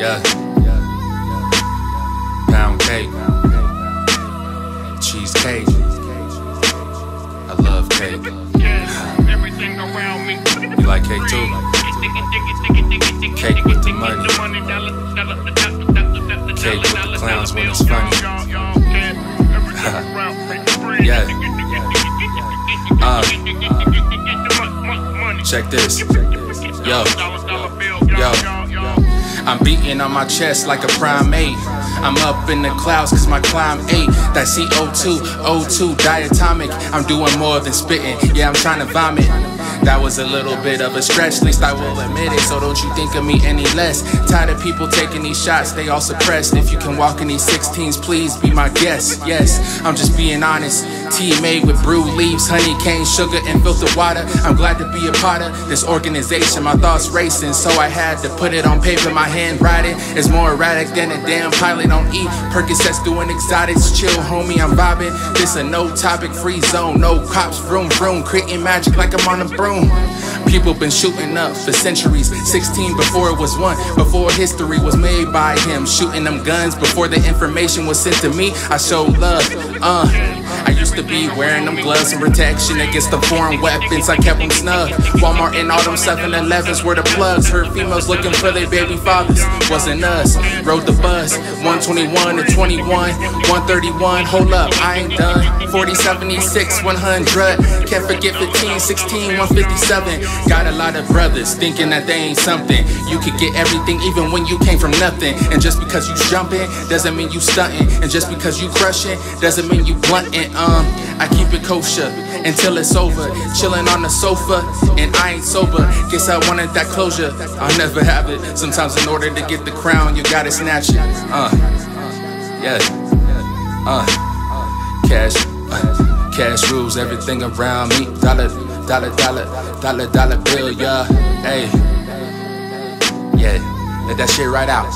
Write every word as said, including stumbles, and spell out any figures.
Yeah. Pound cake. Cheesecake. I love cake. Everything around me. You like cake too? Cake with the money. Cake with the clowns when it's funny. Yeah. Uh. Check this. Yo. Yo. I'm beating on my chest like a primate. I'm up in the clouds cause my climb ate that C O two, O two, diatomic. I'm doing more than spitting, yeah I'm trying to vomit. That was a little bit of a stretch, least I will admit it, so don't you think of me any less. Tired of people taking these shots, they all suppressed. If you can walk in these sixteens, please be my guest, yes. I'm just being honest, tea made with brew leaves, honey, cane, sugar, and filtered water. I'm glad to be a part of this organization, my thoughts racing, so I had to put it on paper. My handwriting is more erratic than a damn pilot on E. Percocets doing exotics, chill homie, I'm vibing. This a no topic, free zone, no cops, vroom vroom, creating magic like I'm on a broom. People been shooting up for centuries, sixteen before it was one, before history was made by him. Shooting them guns before the information was sent to me. I showed love, uh I used to be wearing them gloves and protection against the foreign weapons, I kept them snug. Walmart and all them seven elevens were the plugs. Heard females looking for their baby fathers, wasn't us. Rode the bus, one twenty-one to twenty-one, one thirty-one, hold up, I ain't done. Forty, seventy-six, one hundred, can't forget fifteen, sixteen, one fifty-seven. Got a lot of brothers thinking that they ain't something. You could get everything even when you came from nothing. And just because you jumping doesn't mean you stunting. And just because you crushing doesn't mean you blunting. Um, I keep it kosher until it's over. Chilling on the sofa and I ain't sober. Guess I wanted that closure, I'll never have it. Sometimes in order to get the crown, you gotta snatch it. Uh, yeah, uh, cash, uh, cash rules everything around me. Dollar. Dollar, dollar, dollar, dollar bill, yeah, hey, yeah, let that shit right out.